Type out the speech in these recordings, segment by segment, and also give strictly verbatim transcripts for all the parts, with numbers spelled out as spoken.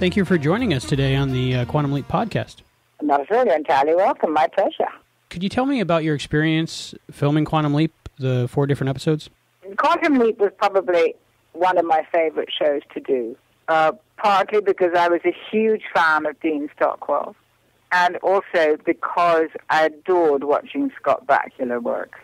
Thank you for joining us today on the uh, Quantum Leap podcast. No, sir, you're entirely welcome. My pleasure. Could you tell me about your experience filming Quantum Leap, the four different episodes? Quantum Leap was probably one of my favorite shows to do, uh, partly because I was a huge fan of Dean Stockwell, and also because I adored watching Scott Bakula work.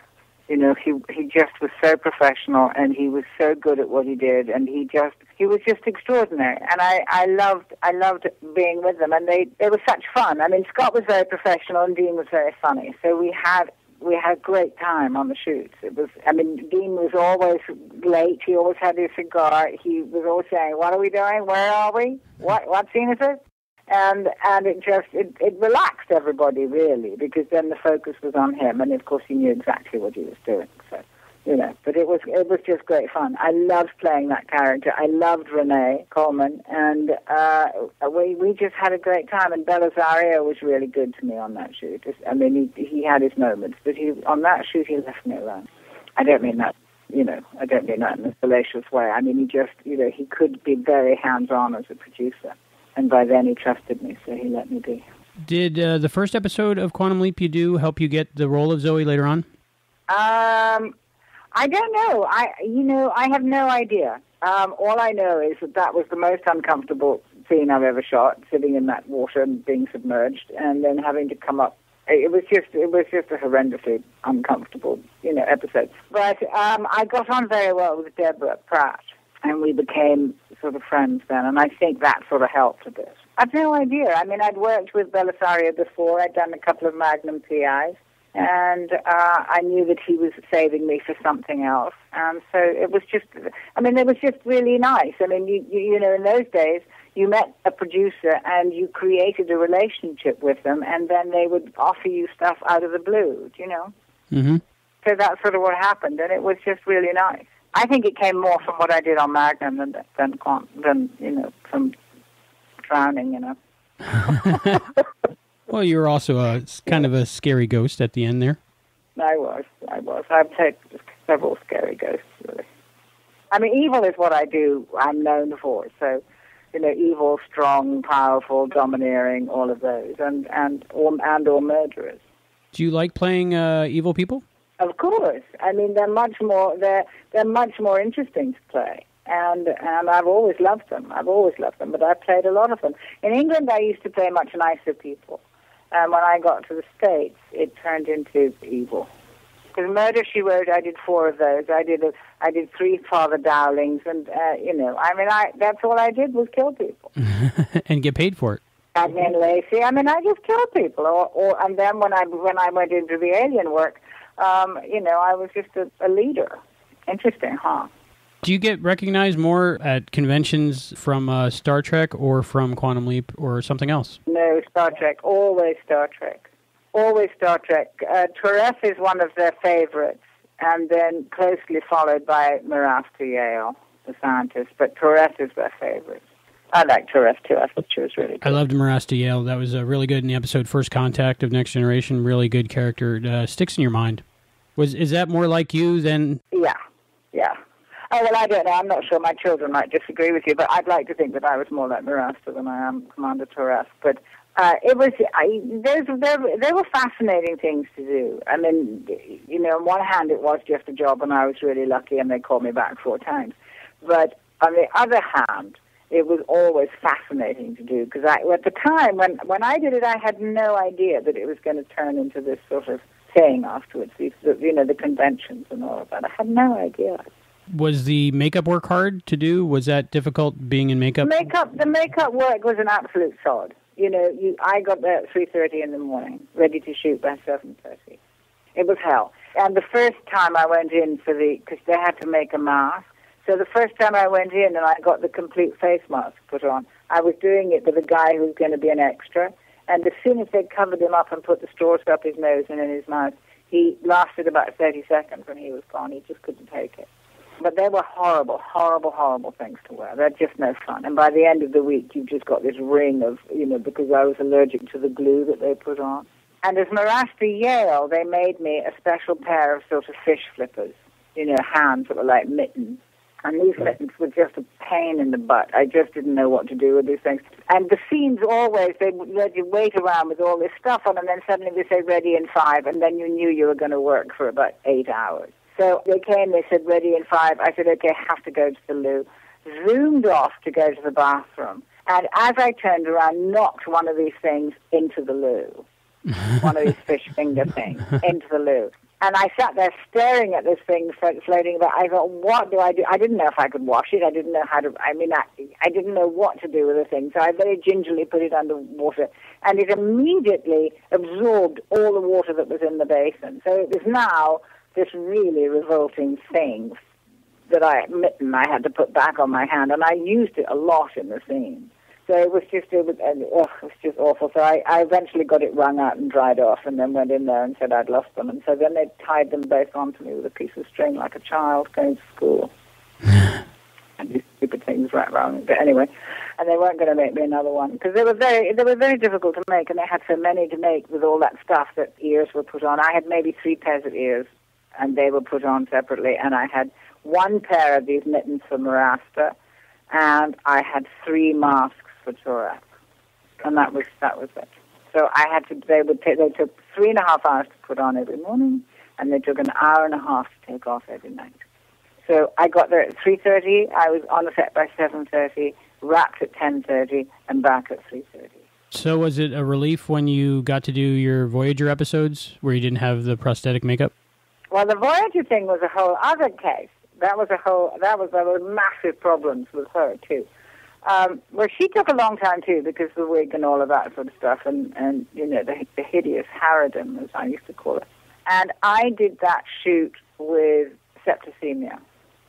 You know, he he just was so professional, and he was so good at what he did, and he just he was just extraordinary. And I, I loved I loved being with them, and they they were such fun. I mean, Scott was very professional, and Dean was very funny. So we had we had great time on the shoots. It was I mean, Dean was always late. He always had his cigar. He was always saying, "What are we doing? Where are we? What what scene is it?" And and it just, it, it relaxed everybody, really, because then the focus was on him, and of course he knew exactly what he was doing. So, you know, but it was it was just great fun. I loved playing that character. I loved Renee Coleman, and uh, we we just had a great time. And Bellisario was really good to me on that shoot. I mean, he he had his moments, but he on that shoot he left me alone. I don't mean that. You know, I don't mean that in a fallacious way. I mean, he just, you know, he could be very hands-on as a producer. And by then he trusted me, so he let me be. Did uh, the first episode of Quantum Leap you do help you get the role of Zoe later on? Um, I don't know. I, you know, I have no idea. Um, all I know is that that was the most uncomfortable scene I've ever shot, sitting in that water and being submerged, and then having to come up. It was just, it was just a horrendously uncomfortable, you know, episode. But um, I got on very well with Deborah Pratt. And we became sort of friends then, and I think that sort of helped a bit. I've no idea. I mean, I'd worked with Bellisario before. I'd done a couple of Magnum P I's, and uh, I knew that he was saving me for something else. And so it was just, I mean, it was just really nice. I mean, you, you, you know, in those days, you met a producer and you created a relationship with them, and then they would offer you stuff out of the blue, you know? Mm-hmm. So that's sort of what happened, and it was just really nice. I think it came more from what I did on Magnum than than, than you know, from drowning, you know. Well, you were also a, kind of a scary ghost at the end there. I was, I was. I've played several scary ghosts, really. I mean, evil is what I do, I'm known for. So, you know, evil, strong, powerful, domineering, all of those, and, and, or, and or murderers. Do you like playing uh, evil people? Of course, I mean they're much more they're they're much more interesting to play, and and I've always loved them. I've always loved them, but I've played a lot of them. In England, I used to play much nicer people, and when I got to the States, it turned into evil. Because Murder She Wrote, I did four of those. I did a, I did three Father Dowlings, and uh, you know, I mean, I that's all I did was kill people and get paid for it. Cagney and Lacey. I mean, I just killed people, or, or and then when I when I went into the alien work. Um, you know, I was just a, a leader. Interesting, huh? Do you get recognized more at conventions from uh, Star Trek or from Quantum Leap or something else? No, Star Trek. Always Star Trek. Always Star Trek. Uh, Tureff is one of their favorites, and then closely followed by Muraf to Yale, the scientist. But Tureff is their favorite. I like Torres, too. I thought she was really good. I loved Marasta Yale. That was uh, really good in the episode First Contact of Next Generation. Really good character. Uh, sticks in your mind. Was Is that more like you than... Yeah, yeah. Oh, well, I don't know. I'm not sure. My children might disagree with you, but I'd like to think that I was more like Marasta than I am Commander Torres. But uh, it was... I, those, they, they were fascinating things to do. I mean, you know, on one hand, it was just a job, and I was really lucky, and they called me back four times. But on the other hand... It was always fascinating to do, because I, at the time, when, when I did it, I had no idea that it was going to turn into this sort of thing afterwards, these, you know, the conventions and all of that. I had no idea. Was the makeup work hard to do? Was that difficult, being in makeup? Makeup, the makeup work was an absolute sod. You know, you, I got there at three thirty in the morning, ready to shoot by seven thirty. It was hell. And the first time I went in for the, because they had to make a mask, so the first time I went in and I got the complete face mask put on, I was doing it with a guy who was going to be an extra. And as soon as they'd covered him up and put the straws up his nose and in his mouth, he lasted about thirty seconds and he was gone. He just couldn't take it. But they were horrible, horrible, horrible things to wear. They're just no fun. And by the end of the week, you've just got this ring of, you know, because I was allergic to the glue that they put on. And as Marasta Yale, they made me a special pair of sort of fish flippers, you know, hands that were like mittens. And these things were just a pain in the butt. I just didn't know what to do with these things. And the scenes always, they let you wait around with all this stuff on, and then suddenly they say ready in five, and then you knew you were going to work for about eight hours. So they came, they said ready in five. I said, okay, I have to go to the loo. Zoomed off to go to the bathroom. And as I turned around, knocked one of these things into the loo. One of these fish finger things into the loo. And I sat there staring at this thing floating about. I thought, what do I do? I didn't know if I could wash it. I didn't know how to, I mean, I, I didn't know what to do with the thing. So I very gingerly put it under water. And it immediately absorbed all the water that was in the basin. So it was now this really revolting thing that I, mitten I had to put back on my hand. And I used it a lot in the scene. So it was just, it was, oh, it was just awful. So I, I eventually got it wrung out and dried off, and then went in there and said I'd lost them. And so then they tied them both onto me with a piece of string like a child going to school. And these stupid things right around me. But anyway, and they weren't going to make me another one, because they were very, they were very difficult to make, and they had so many to make with all that stuff that ears were put on. I had maybe three pairs of ears, and they were put on separately. And I had one pair of these mittens for Marasta, and I had three masks for Tureff, and that was that was it. So I had to. They would take. They took three and a half hours to put on every morning, and they took an hour and a half to take off every night. So I got there at three thirty. I was on the set by seven thirty, wrapped at ten thirty, and back at three thirty. So was it a relief when you got to do your Voyager episodes where you didn't have the prosthetic makeup? Well, the Voyager thing was a whole other case. That was a whole. That was there were massive problems with her too. Um, well, she took a long time, too, because the wig and all of that sort of stuff, and, and you know, the, the hideous harridan, as I used to call it. And I did that shoot with septicemia.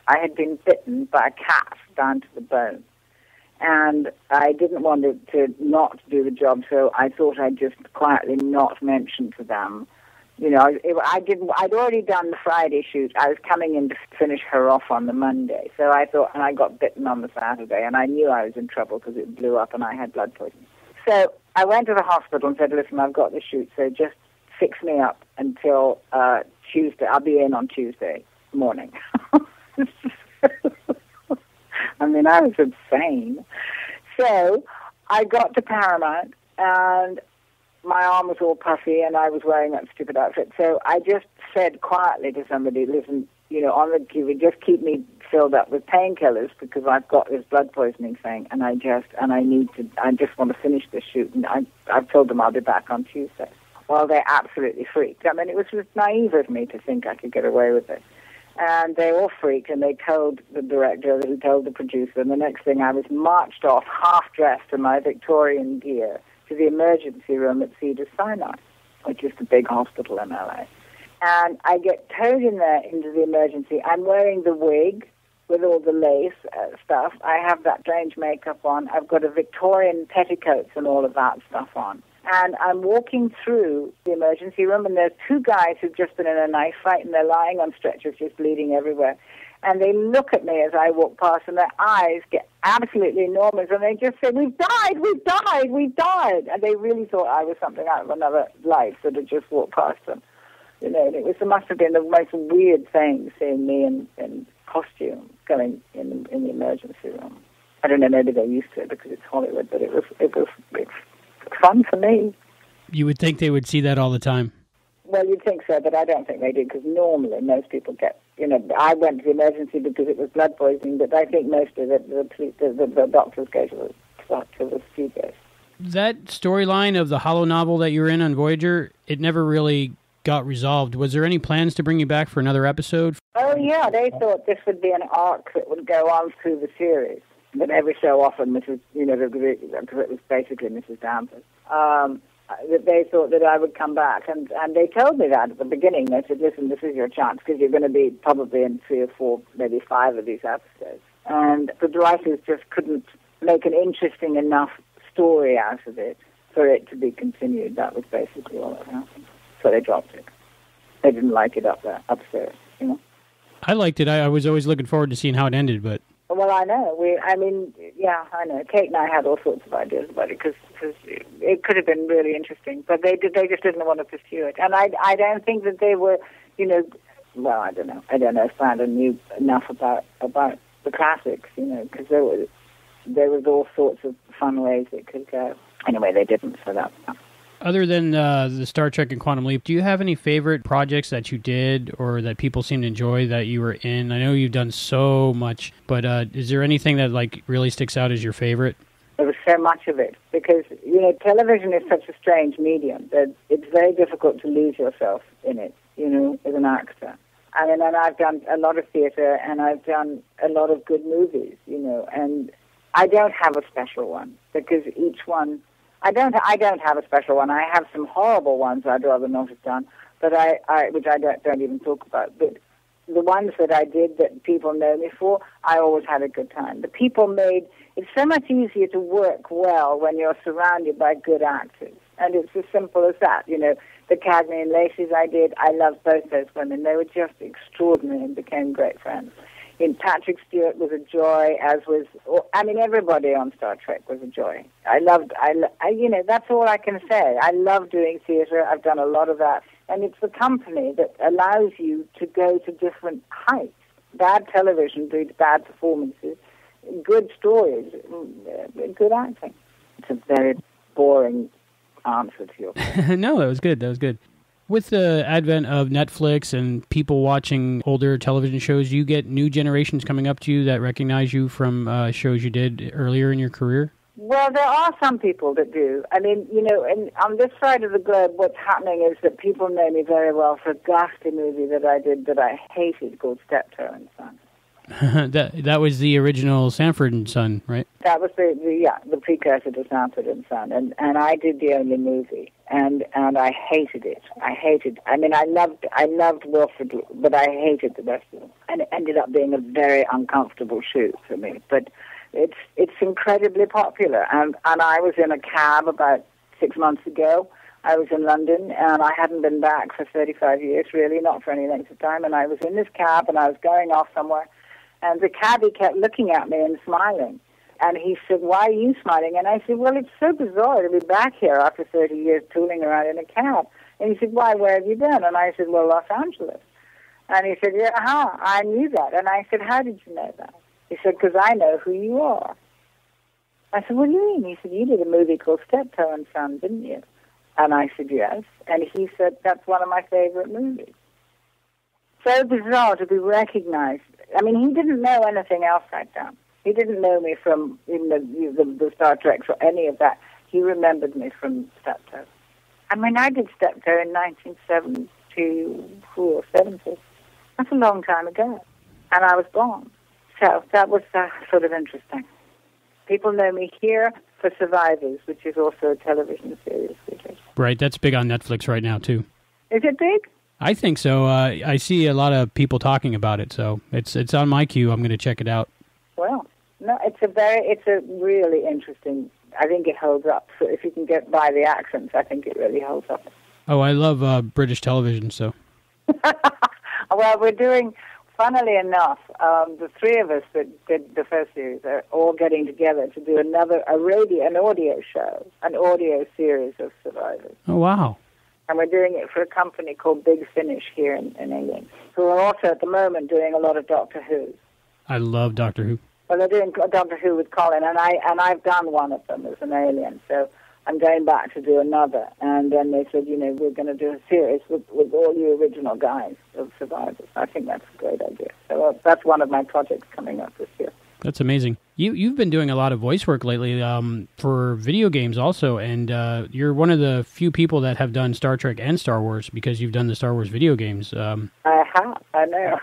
I had been bitten by a cat down to the bone. And I didn't want it to not do the job, so I thought I'd just quietly not mention to them. You know, it, I didn't, I'd already done the Friday shoot. I was coming in to finish her off on the Monday. So I thought, and I got bitten on the Saturday, and I knew I was in trouble because it blew up and I had blood poisoning. So I went to the hospital and said, listen, I've got the shoot, so just fix me up until uh, Tuesday. I'll be in on Tuesday morning. I mean, I was insane. So I got to Paramount, and my arm was all puffy, and I was wearing that stupid outfit. So I just said quietly to somebody, listen, you know, on the T V, just keep me filled up with painkillers because I've got this blood poisoning thing, and I just, and I need to, I just want to finish this shoot, and I, I've told them I'll be back on Tuesday. Well, they absolutely freaked. I mean, it was just naive of me to think I could get away with it. And they all freaked, and they told the director, who told the producer, and the next thing I was marched off half-dressed in my Victorian gear to the emergency room at Cedars-Sinai, which is the big hospital in L A. And I get towed in there into the emergency. I'm wearing the wig with all the lace uh, stuff. I have that strange makeup on. I've got a Victorian petticoats and all of that stuff on. And I'm walking through the emergency room, and there's two guys who've just been in a knife fight, and they're lying on stretchers, just bleeding everywhere. And they look at me as I walk past, and their eyes get absolutely enormous, and they just say, we've died, we've died, we've died. And they really thought I was something out of another life that had just walked past them. You know, and it was, it must have been the most weird thing, seeing me in, in costume going in, in the emergency room. I don't know, maybe they're used to it because it's Hollywood, but it was, it was it was fun for me. You would think they would see that all the time. Well, you'd think so, but I don't think they do, because normally most people get, you know, I went to the emergency because it was blood poisoning, but I think mostly the, the, the, the doctors go to the, to the studios. That storyline of the hollow novel that you were in on Voyager, it never really got resolved. Was there any plans to bring you back for another episode? Oh, yeah, they thought this would be an arc that would go on through the series. But every so often, Missus you know, because it was basically Missus Danvers, um... that they thought that I would come back. And, and they told me that at the beginning. They said, listen, this is your chance, because you're going to be probably in three or four, maybe five of these episodes. And the writers just couldn't make an interesting enough story out of it for it to be continued. That was basically all that happened. So they dropped it. They didn't like it up there, upstairs, you know? I liked it. I, I was always looking forward to seeing how it ended, but... Well, I know. We, I mean, yeah, I know. Kate and I had all sorts of ideas about it because it could have been really interesting, but they did, they just didn't want to pursue it. And I, I don't think that they were, you know, well, I don't know. I don't know if Brandon knew enough about about the classics, you know, because there was, there was all sorts of fun ways it could go. Anyway, they didn't, so that. Other than uh, the Star Trek and Quantum Leap, do you have any favorite projects that you did or that people seem to enjoy that you were in? I know you've done so much, but uh, is there anything that like really sticks out as your favorite? There was so much of it because, you know, television is such a strange medium that it's very difficult to lose yourself in it, you know, as an actor. I mean, and I've done a lot of theater and I've done a lot of good movies, you know, and I don't have a special one because each one, I don't I don't have a special one. I have some horrible ones I'd rather not have done, but I, I which I don't, don't even talk about, but the ones that I did that people know me for, I always had a good time. The people made... It's so much easier to work well when you're surrounded by good actors. And it's as simple as that. You know, the Cagney and Lacey's I did, I loved both those women. They were just extraordinary and became great friends. And Patrick Stewart was a joy, as was... I mean, everybody on Star Trek was a joy. I loved... I, I you know, that's all I can say. I love doing theater. I've done a lot of that. And it's the company that allows you to go to different heights. Bad television breeds bad performances, good stories, good acting. It's a very boring answer to your question. No, that was good. That was good. With the advent of Netflix and people watching older television shows, you get new generations coming up to you that recognize you from uh, shows you did earlier in your career? Well, there are some people that do. I mean, you know, and on this side of the globe, what's happening is that people know me very well for a ghastly movie that I did that I hated called Steptoe and Son. that that was the original Sanford and Son, right? That was the, the yeah, the precursor to Sanford and Son, and and I did the only movie, and and I hated it. I hated. I mean, I loved I loved Wilford, but I hated the rest of them, and it ended up being a very uncomfortable shoot for me, but. It's it's incredibly popular, and and I was in a cab about six months ago. I was in London, and I hadn't been back for thirty-five years, really, not for any length of time, and I was in this cab, and I was going off somewhere, and the cabbie kept looking at me and smiling, and he said, why are you smiling? And I said, well, it's so bizarre to be back here after thirty years tooling around in a cab. And he said, why, where have you been? And I said, well, Los Angeles. And he said, yeah, uh-huh, I knew that. And I said, how did you know that? He said, because I know who you are. I said, what do you mean? He said, you did a movie called Steptoe and Son, didn't you? And I said, yes. And he said, that's one of my favorite movies. So bizarre to be recognized. I mean, he didn't know anything else I'd done. He didn't know me from even the, the, the Star Trek or any of that. He remembered me from Steptoe. I mean, I did Steptoe in nineteen seventy-two or seventy. That's a long time ago. And I was gone. So that was uh, sort of interesting. People know me here for Survivors, which is also a television series. Right, that's big on Netflix right now, too. Is it big? I think so. Uh, I see a lot of people talking about it, so it's it's on my queue. I'm going to check it out. Well, no, it's a very, it's a really interesting, I think it holds up. So if you can get by the accents, I think it really holds up. Oh, I love uh, British television, so. Well, we're doing... Funnily enough, um, the three of us that did the first series are all getting together to do another a radio, an audio show, an audio series of Survivors. Oh, wow. And we're doing it for a company called Big Finish here in, in England, who are also at the moment doing a lot of Doctor Who. I love Doctor Who. Well, they're doing Doctor Who with Colin, and, I, and I've done one of them as an alien, so I'm going back to do another. And then they said, you know, we're going to do a series with, with all you original guys of Survivors. I think that's a great idea. So uh, that's one of my projects coming up this year. That's amazing. You, you've been doing a lot of voice work lately um, for video games also, and uh, you're one of the few people that have done Star Trek and Star Wars because you've done the Star Wars video games. Um, I have, I know.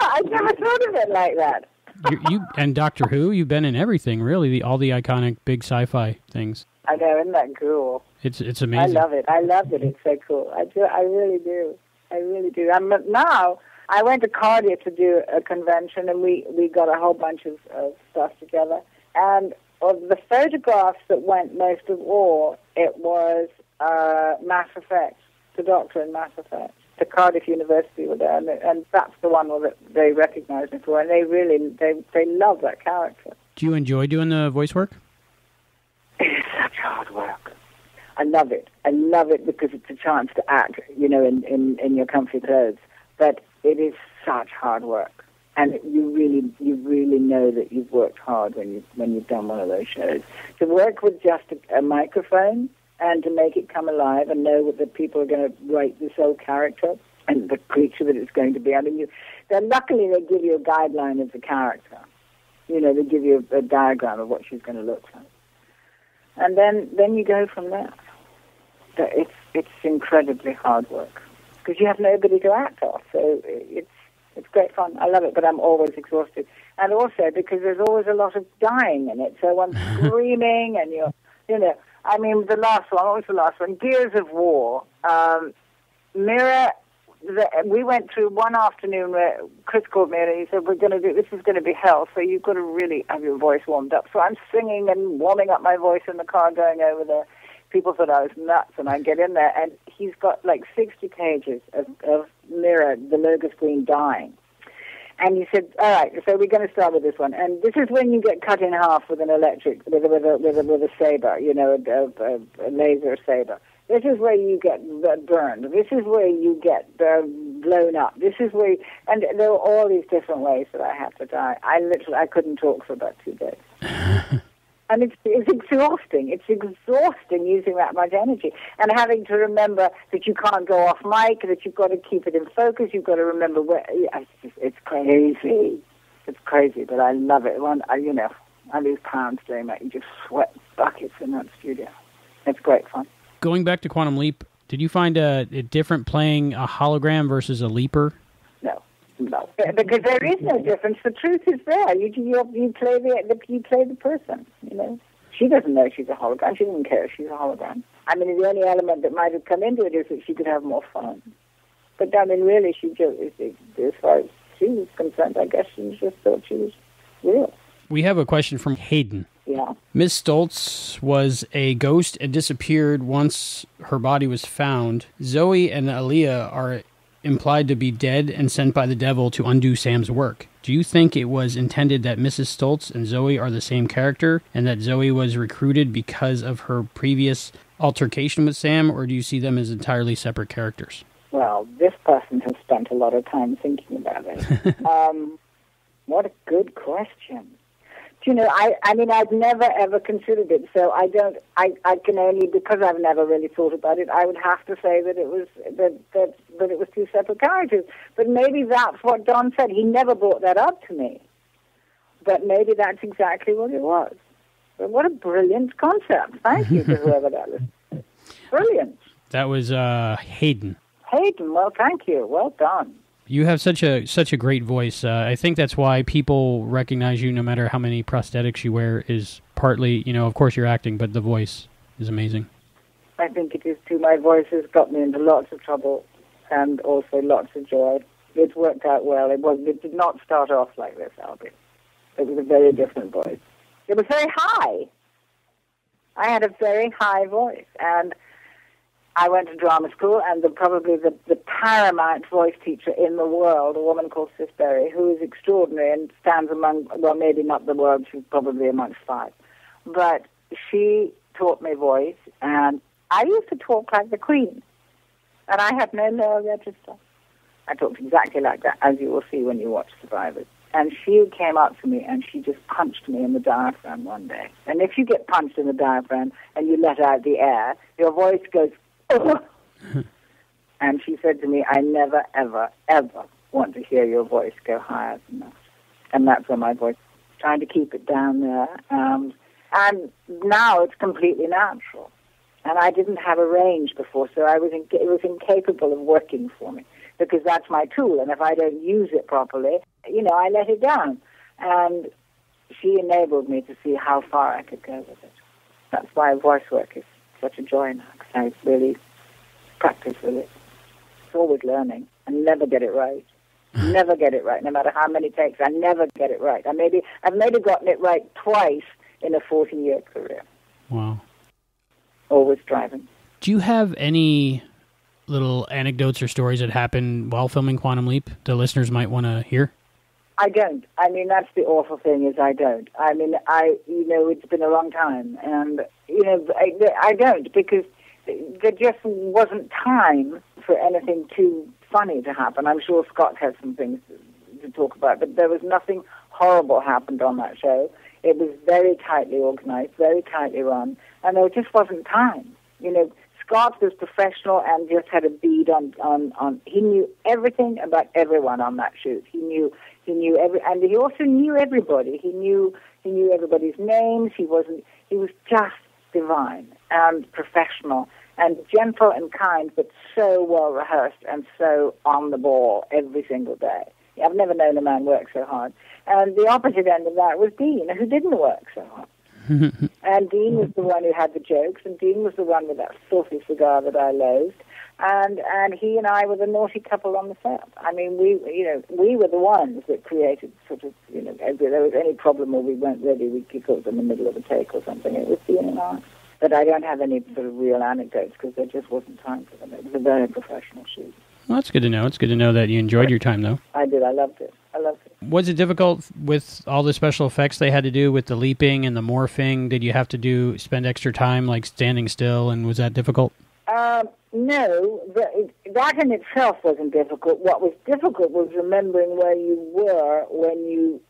I never thought of it like that. you, you And Doctor Who, you've been in everything, really, the, all the iconic big sci-fi things. I know, isn't that cool? It's it's amazing. I love it. I love it. It's so cool. I do. I really do. I really do. I'm now. I went to Cardiff to do a convention, and we, we got a whole bunch of, of stuff together. And of the photographs that went most of all, it was uh, Mass Effect, the Doctor in Mass Effect. The Cardiff University were there, and, and that's the one that they recognized me for. And they really they they love that character. Do you enjoy doing the voice work? It's such hard work. I love it. I love it because it's a chance to act, you know, in, in, in your comfy clothes. But it is such hard work. and you really, you really know that you've worked hard when you when you've done one of those shows. To work with just a, a microphone and to make it come alive and know that people are going to write this whole character and the creature that it's going to be. I mean, you, then luckily they give you a guideline of the character. You know, they give you a, a diagram of what she's going to look like, and then then you go from there. So it's it's incredibly hard work because you have nobody to act off. So it's it's great fun. I love it, but I'm always exhausted, and also because there's always a lot of dying in it. So one's screaming, and you're, you know, I mean, the last one. What was the last one? Gears of War. Um, Mira. The, we went through one afternoon where Chris called me and he said, we're going to do, this is going to be hell, so you've got to really have your voice warmed up. So I'm singing and warming up my voice in the car going over there. People thought I was nuts, and I get in there and he's got like sixty pages of, of Mira, the Logos Queen, dying. And he said, all right, so we're going to start with this one. And this is when you get cut in half with an electric, with a, with a, with a, with a saber, you know, a, a, a laser saber. This is where you get burned. This is where you get uh, blown up. This is where, you, and there were all these different ways that I had to die. I literally, I couldn't talk for about two days. And it's, it's exhausting. It's exhausting using that much energy and having to remember that you can't go off mic, that you've got to keep it in focus. You've got to remember where. It's, just, it's crazy. It's crazy, but I love it. One, I, you know, I lose pounds doing that. You just sweat buckets in that studio. It's great fun. Going back to Quantum Leap, did you find a, a different playing a hologram versus a leaper? No, no, because there is no difference. The truth is there. You you, you play the you play the person. You know, she doesn't know she's a hologram. She doesn't care if she's a hologram. I mean, the only element that might have come into it is that she could have more fun. But I mean, really, she just, as far as she was concerned, I guess she just thought she was real. We have a question from Hayden. Yeah. Miss Stoltz was a ghost and disappeared once her body was found. Zoe and Aaliyah are implied to be dead and sent by the devil to undo Sam's work. Do you think it was intended that Missus Stoltz and Zoe are the same character and that Zoe was recruited because of her previous altercation with Sam, or do you see them as entirely separate characters? Well, this person has spent a lot of time thinking about it. um, what a good question. You know, I, I mean, I've never, ever considered it, so I don't, I, I can only, because I've never really thought about it, I would have to say that it was, that, that, that it was two separate characters. But maybe that's what Don said. He never brought that up to me. But maybe that's exactly what it was. But what a brilliant concept. Thank you to whoever that was. Brilliant. That was uh, Hayden. Hayden, well, thank you. Well done. You have such a such a great voice. Uh, I think that's why people recognize you, no matter how many prosthetics you wear. Is partly, you know, of course you're acting, but the voice is amazing. I think it is too. My voice has got me into lots of trouble, and also lots of joy. It's worked out well. It was. It did not start off like this, Albie. It was a very different voice. It was very high. I had a very high voice, and I went to drama school, and the, probably the, the paramount voice teacher in the world, a woman called Sis Berry, who is extraordinary and stands among, well, maybe not the world, she's probably amongst five. But she taught me voice, and I used to talk like the Queen, and I had no lower register. I talked exactly like that, as you will see when you watch Survivors. And she came up to me, and she just punched me in the diaphragm one day. And if you get punched in the diaphragm and you let out the air, your voice goes... And she said to me, I never, ever, ever want to hear your voice go higher than that. And that's where my voice, trying to keep it down there. Um, and now it's completely natural. And I didn't have a range before, so I was in, it was incapable of working for me because that's my tool. And if I don't use it properly, you know, I let it down. And she enabled me to see how far I could go with it. That's why voice work is such a joy now, because I really practice with it. It's always learning. I never get it right. Never get it right, no matter how many takes. I never get it right. I maybe I've maybe gotten it right twice in a forty-year career. Wow. Always driving. Do you have any little anecdotes or stories that happened while filming Quantum Leap the listeners might want to hear? I don't. I mean, that's the awful thing is I don't. I mean, I, you know, it's been a long time. And, you know, I, I don't because there just wasn't time for anything too funny to happen. I'm sure Scott has some things to talk about, but there was nothing horrible happened on that show. It was very tightly organized, very tightly run, and there just wasn't time. You know, Scott was professional and just had a bead on, on, on he knew everything about everyone on that shoot. He knew he knew every and he also knew everybody. He knew he knew everybody's names. He wasn't he was just divine and professional and gentle and kind, but so well rehearsed and so on the ball every single day. I've never known a man work so hard. And the opposite end of that was Dean, who didn't work so hard. And Dean was the one who had the jokes, and Dean was the one with that filthy cigar that I loathed, and and he and I were the naughty couple on the set. I mean, we you know we were the ones that created sort of you know if there was any problem or we weren't ready, we'd kick off in the middle of a take or something. It was Dean and I. But I don't have any sort of real anecdotes because there just wasn't time for them. It was a very professional shoot. Well, that's good to know. It's good to know that you enjoyed your time, though. I did. I loved it. I loved it. Was it difficult with all the special effects they had to do with the leaping and the morphing? Did you have to do spend extra time, like, standing still, and was that difficult? Uh, no. The, that in itself wasn't difficult. What was difficult was remembering where you were when you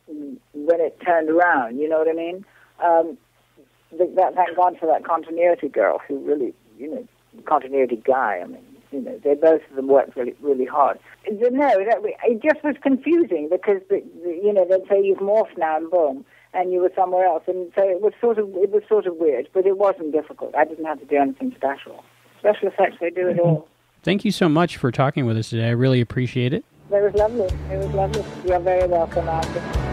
when it turned around. You know what I mean? Um, that, thank God for that continuity girl who really, you know, continuity guy, I mean. You know, they both of them worked really, really hard. No, it just was confusing because the, the, you know they'd say you've morphed now and boom, and you were somewhere else, and so it was sort of it was sort of weird, but it wasn't difficult. I didn't have to do anything special. Special effects, they do it all. Thank you so much for talking with us today. I really appreciate it. It was lovely. It was lovely. You're very welcome, Arthur.